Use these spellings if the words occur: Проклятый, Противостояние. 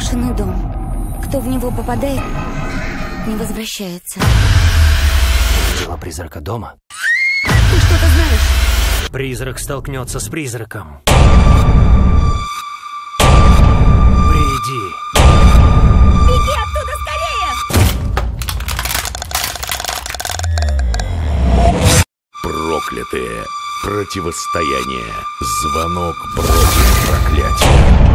заброшенный дом. Кто в него попадает, не возвращается. Дело призрака дома? Ты что-то знаешь? Призрак столкнется с призраком. Приди. Беги оттуда скорее! Проклятые. Противостояние. Звонок против проклятия.